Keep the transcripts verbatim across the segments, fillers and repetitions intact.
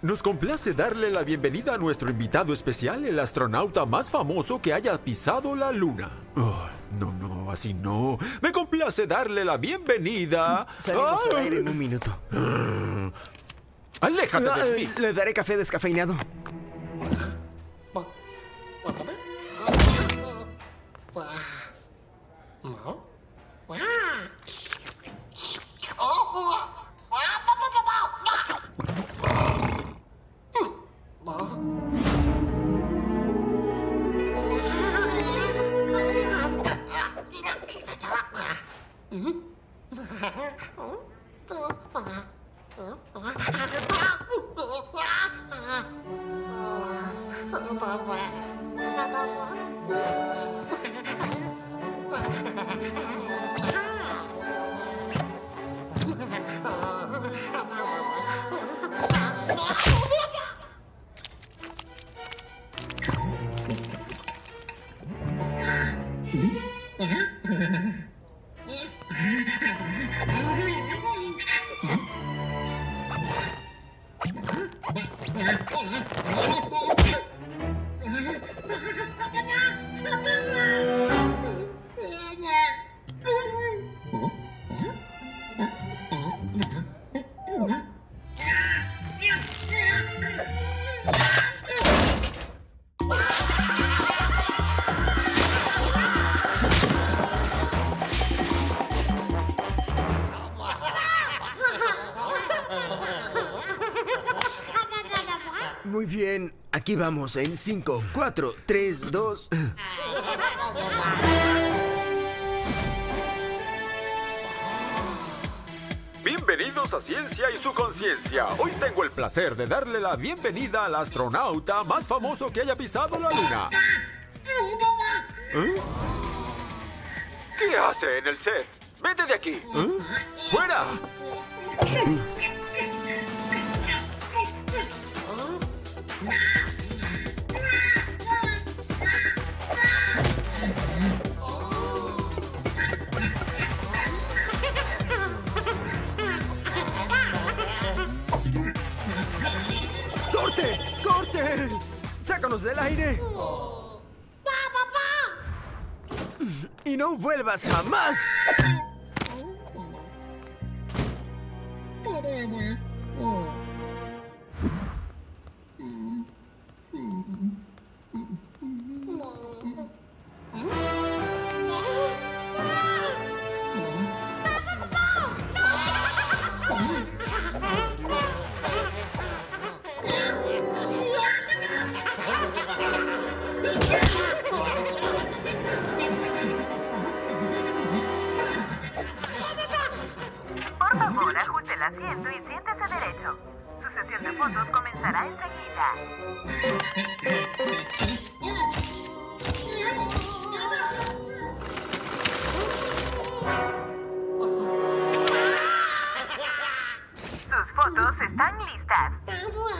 Nos complace darle la bienvenida a nuestro invitado especial, el astronauta más famoso que haya pisado la Luna. Oh, no, no, así no. Me complace darle la bienvenida... Salimos al aire en un minuto. ¡Aléjate de mí! Le daré café descafeinado. Muy bien, aquí vamos en cinco, cuatro, tres, dos... Bienvenidos a Ciencia y su Conciencia. Hoy tengo el placer de darle la bienvenida al astronauta más famoso que haya pisado la Luna. ¿Eh? ¿Qué hace en el set? ¡Vete de aquí! ¿Eh? ¡Fuera! ¡Corte! ¡Corte! ¡Sácanos del aire! ¡No, papá! ¡Y no vuelvas jamás! Asiento y siéntese derecho. Su sesión de fotos comenzará enseguida. Sus fotos están listas. Oh.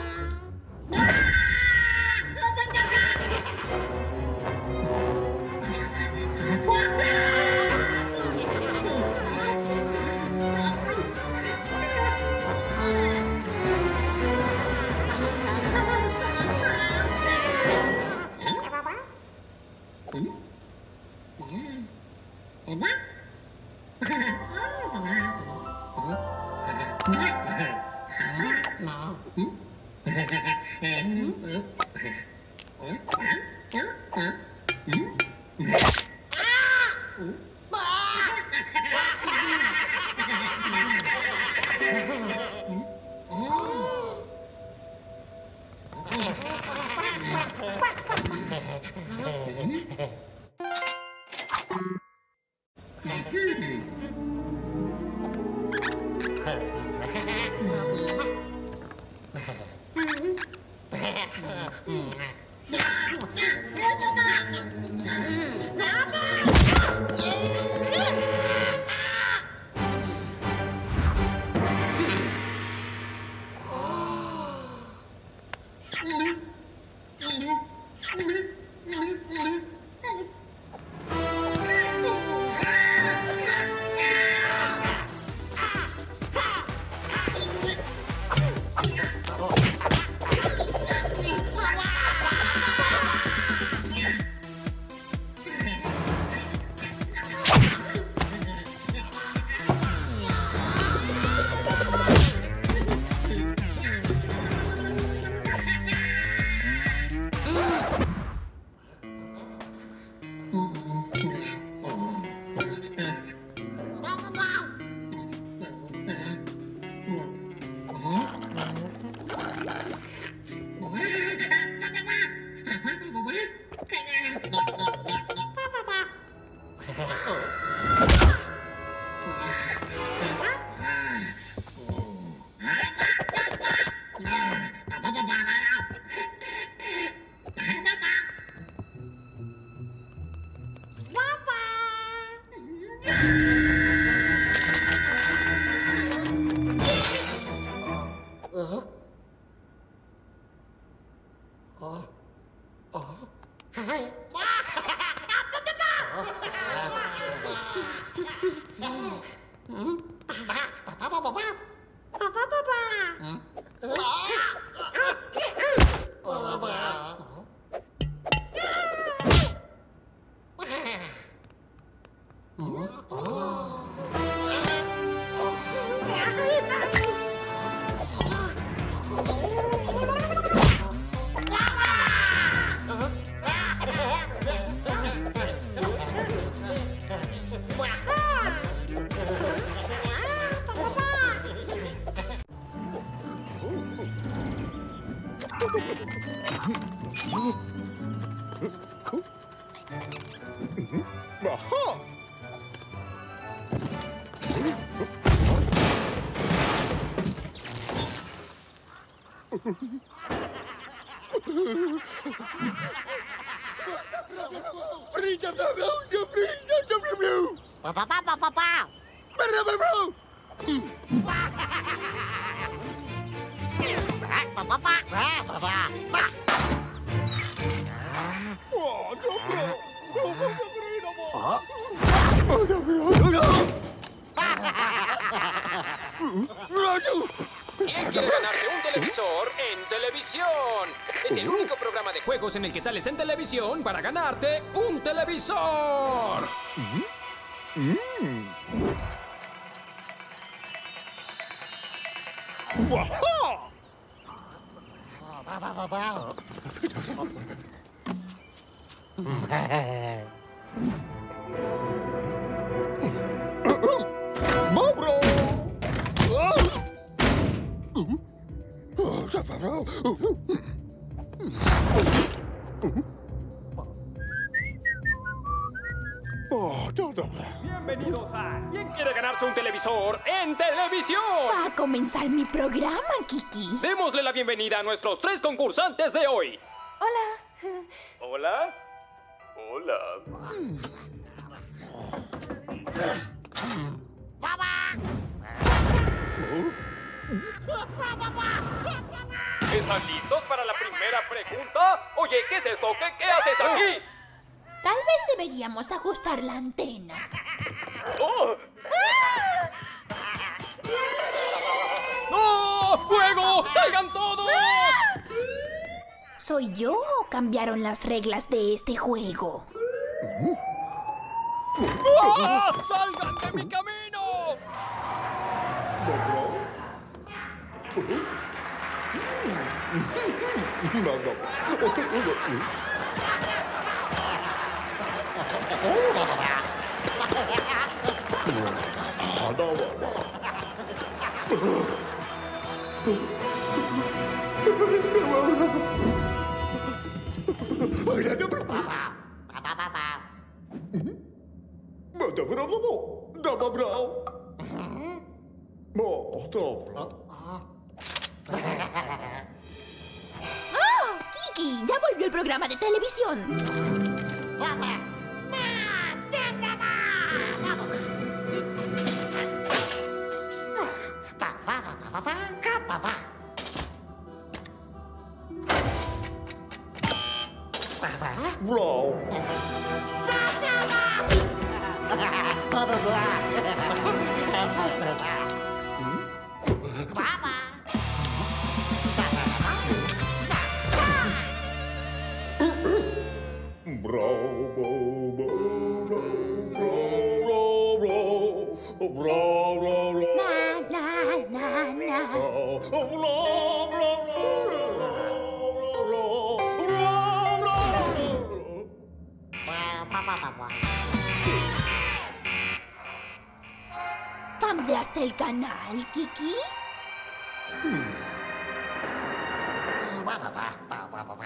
En el que sales en televisión para ganarte un televisor. ¿Mm? Mm. Bienvenidos a ¿Quién quiere ganarse un televisor en televisión? Va a comenzar mi programa, Kiki. Démosle la bienvenida a nuestros tres concursantes de hoy. Hola. Hola. Hola. ¿Están listos para la primera pregunta? Oye, ¿qué es esto? ¿Qué, qué haces aquí? Tal vez deberíamos ajustar la antena. ¡Oh! ¡No! ¡Fuego! ¡Salgan todos! ¿Soy yo o cambiaron las reglas de este juego? ¡Oh! ¡Salgan de mi camino! ¡Oh, Kiki! ¡Ya volvió el programa de televisión! Bro. ¿Cambiaste el canal, Kiki? Vamos, vamos, vamos.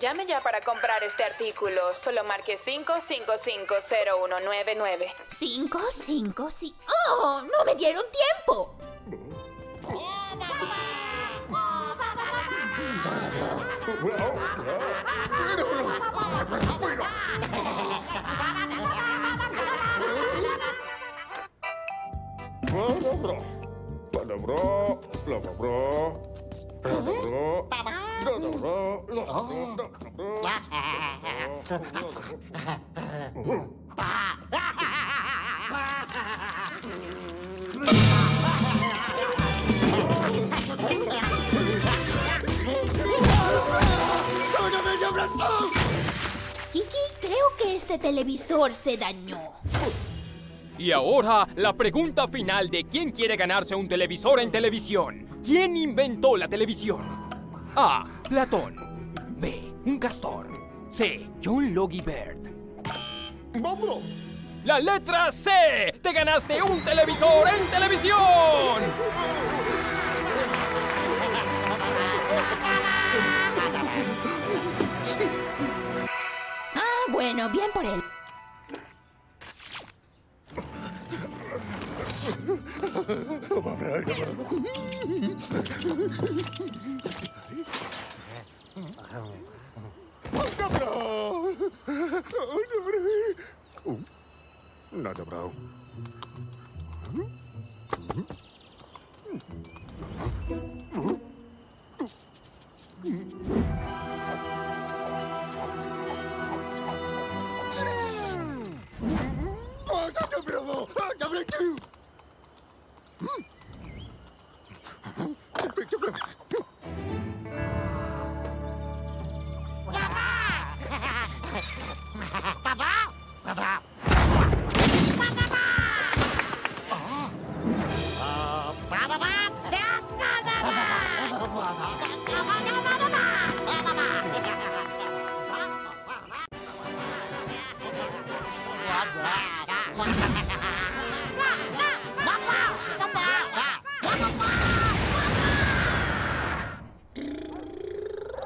Llame ya para comprar este artículo. Solo marque cinco cinco cinco cero uno nueve nueve. cinco cinco cinco... Sí. ¡Oh! ¡No me dieron tiempo! Kiki, creo que este televisor se dañó. Y ahora, la pregunta final de quién quiere ganarse un televisor en televisión. ¿Quién inventó la televisión? A. Platón. B. Un castor. C. John Logie Baird. ¡Vámonos! ¡La letra C! ¡Te ganaste un televisor en televisión! Ah, bueno, bien por él. Nada bravo.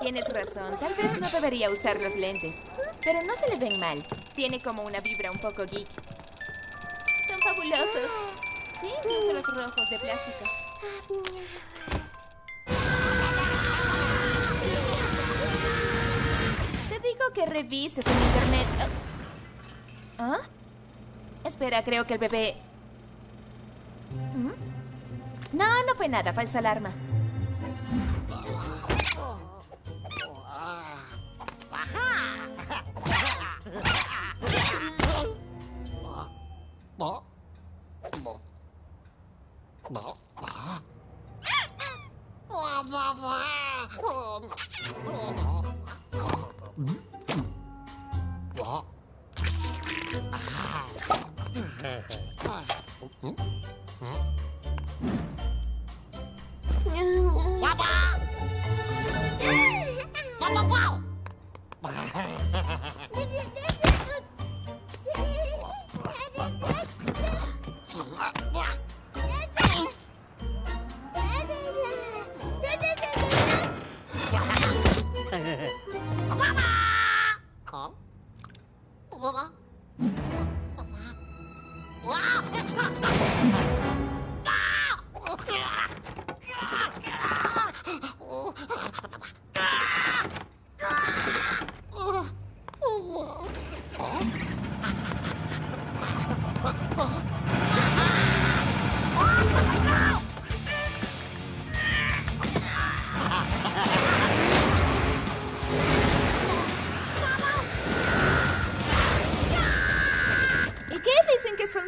Tienes razón, tal vez no debería usar los lentes, pero no se le ven mal. Tiene como una vibra un poco geek. Son fabulosos. Sí, incluso los rojos de plástico. Te digo que revises en internet. Oh. ¿Ah? Espera, creo que el bebé... ¿Mm? No, no fue nada, falsa alarma.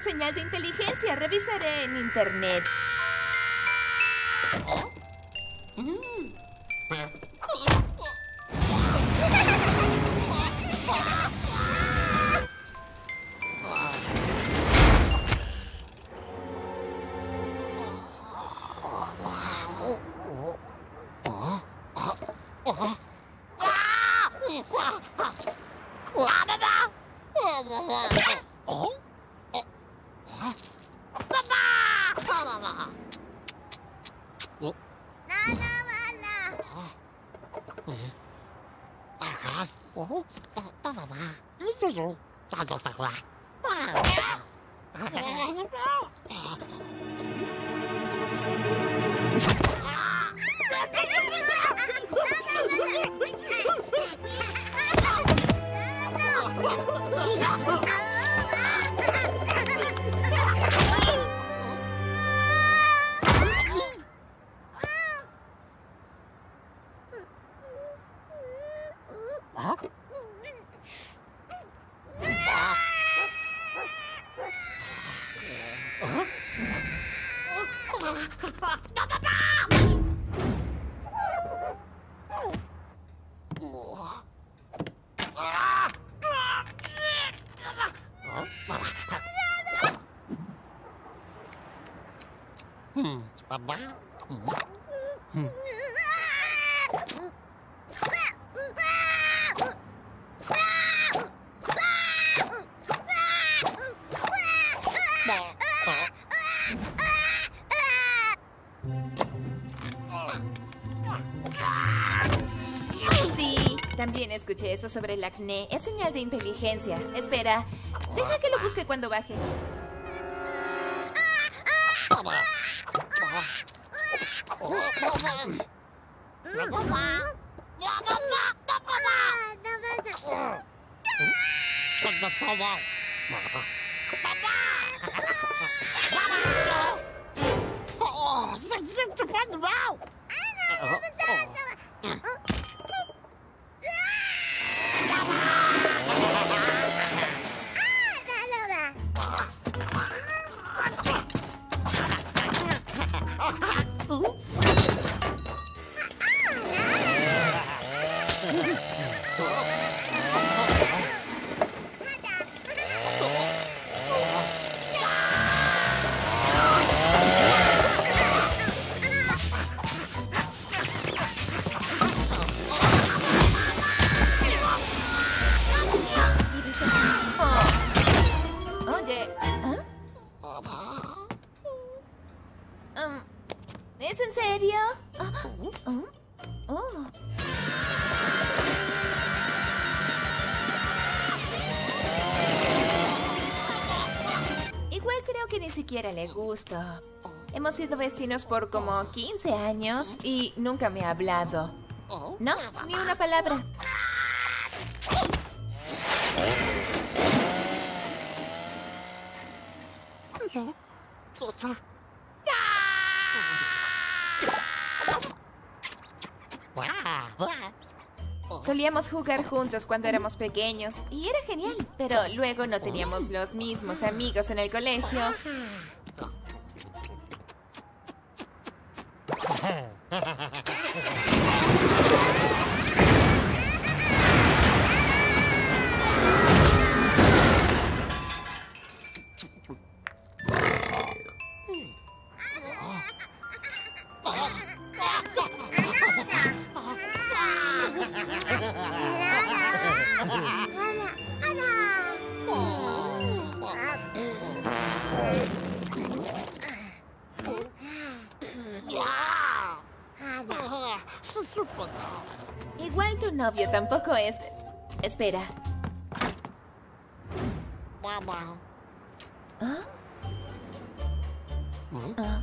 Señal de inteligencia, revisaré en internet. No, no, no, no. También escuché eso sobre el acné. Es señal de inteligencia. Espera, deja que lo busque cuando baje. Le gusto. Hemos sido vecinos por como quince años y nunca me ha hablado. No, ni una palabra. Solíamos jugar juntos cuando éramos pequeños y era genial, pero luego no teníamos los mismos amigos en el colegio. Igual tu novio tampoco es... Espera. ¿Ah? ¿Ah?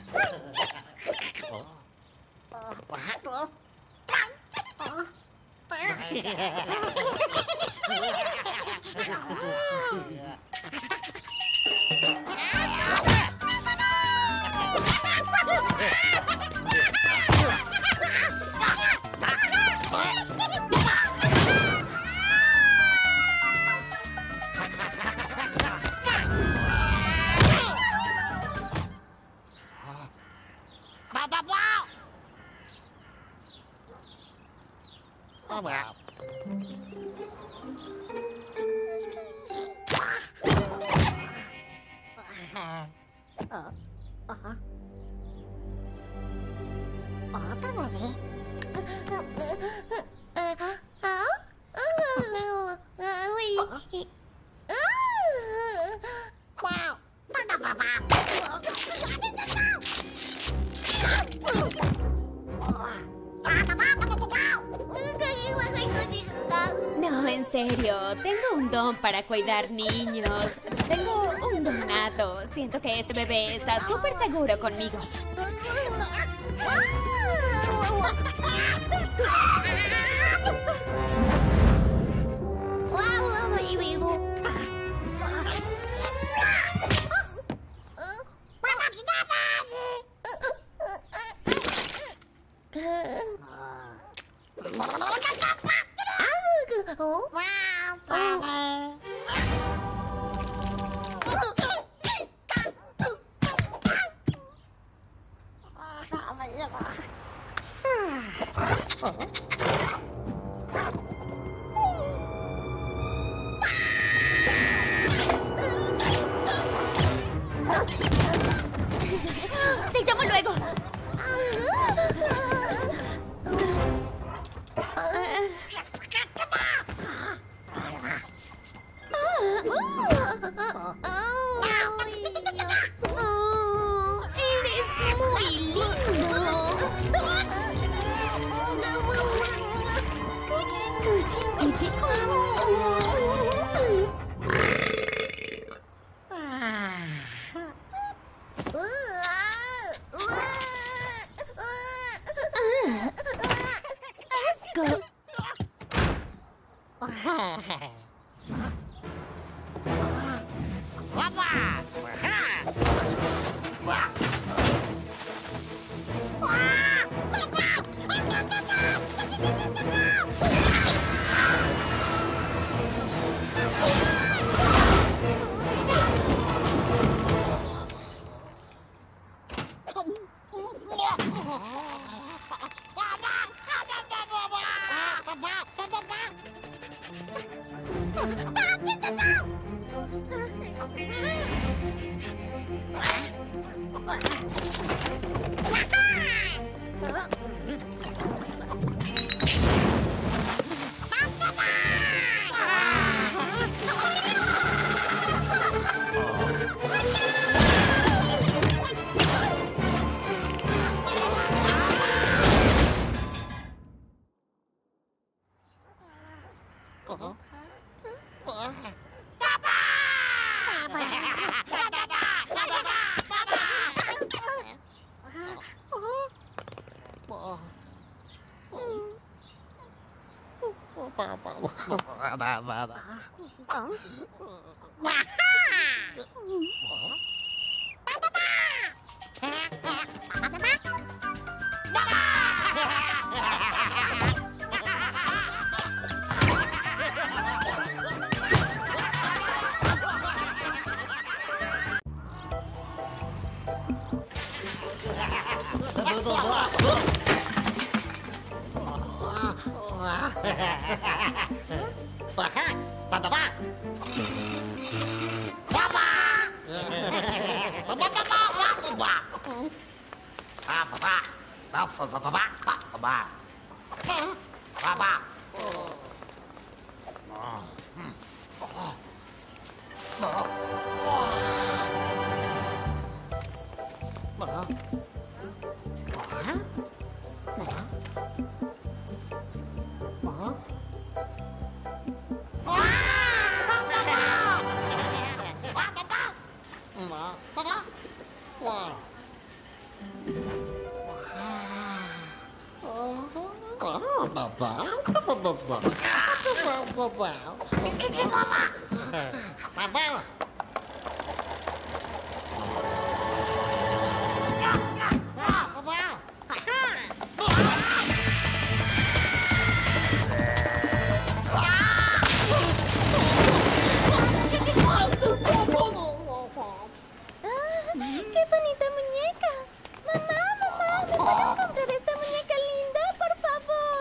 Para cuidar niños. Tengo un donato. Siento que este bebé está súper seguro conmigo.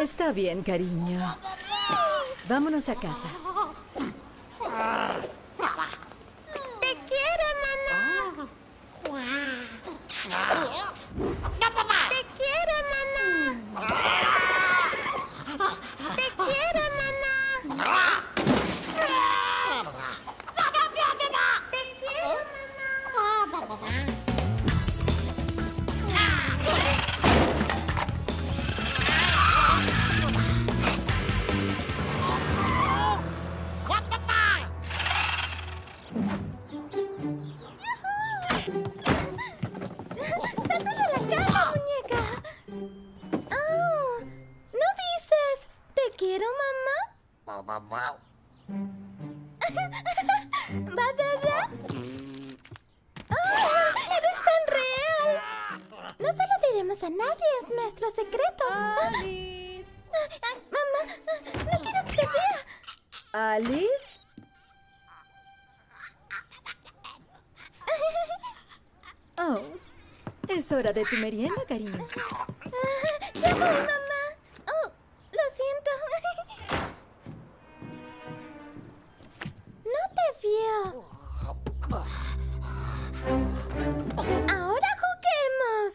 Está bien, cariño. Vámonos a casa. Te quiero, mamá. Te quiero, mamá. Te quiero, mamá. Te quiero, mamá. Es hora de tu merienda, cariño. Ah, ¡ya voy, mamá! ¡Oh, lo siento! ¡No te vio! ¡Ahora juguemos!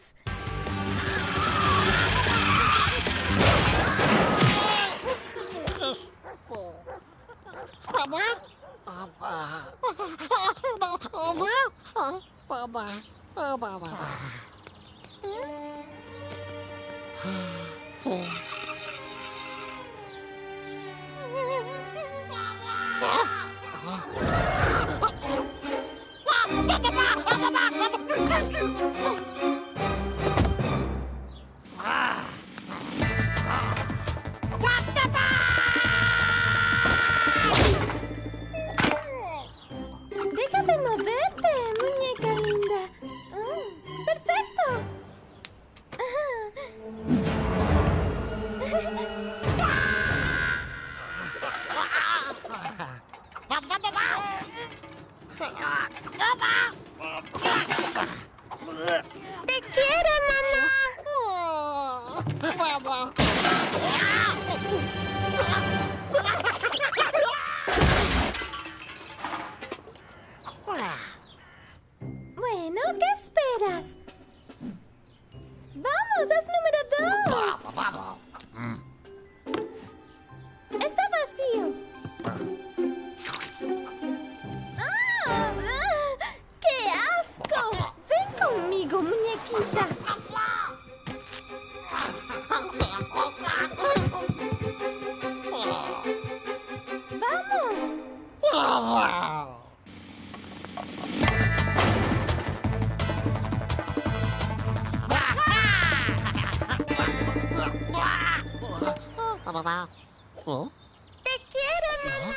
Wow! Mamá. ¿Oh? Te quiero, mamá.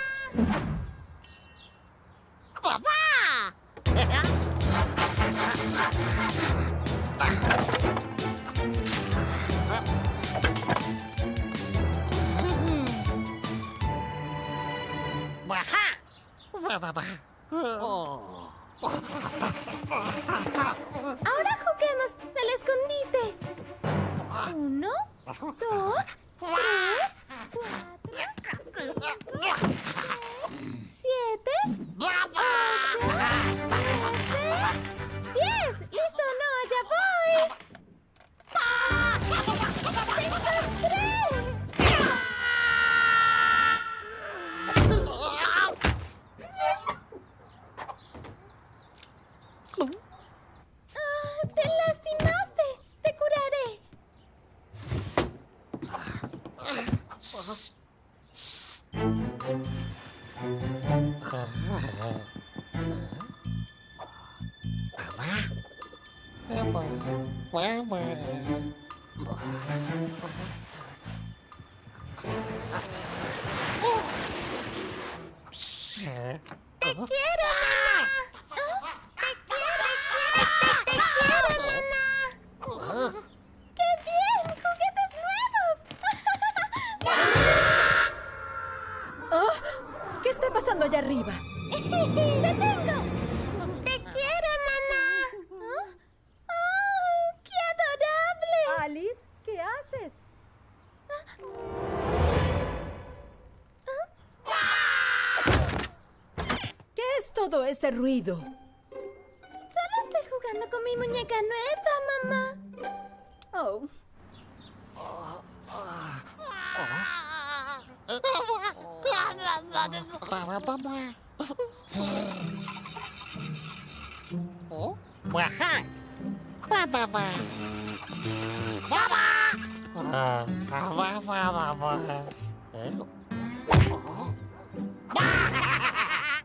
¿Oh? ¡Papá! ¡Oh! Ahora juguemos al escondite. Uno, dos, tres, cuatro, cinco, siete, ocho, nueve, diez. ¡Listo! ¡No! ¡Ya voy! ¡Te encontré! Ah, ¡te lastimaste! ¡Te curaré! ¡Te quiero, mamá! ¡Te quiero, te quiero, mamá! ¡Qué bien! ¡Juguetes nuevos! Oh, ¿qué está pasando allá arriba? ¡Te tengo! ¡Te quiero, mamá! ¡Oh, qué adorable! Alice, ¿qué haces? Todo ese ruido. Solo estoy jugando con mi muñeca nueva, mamá. Oh. Oh. Oh.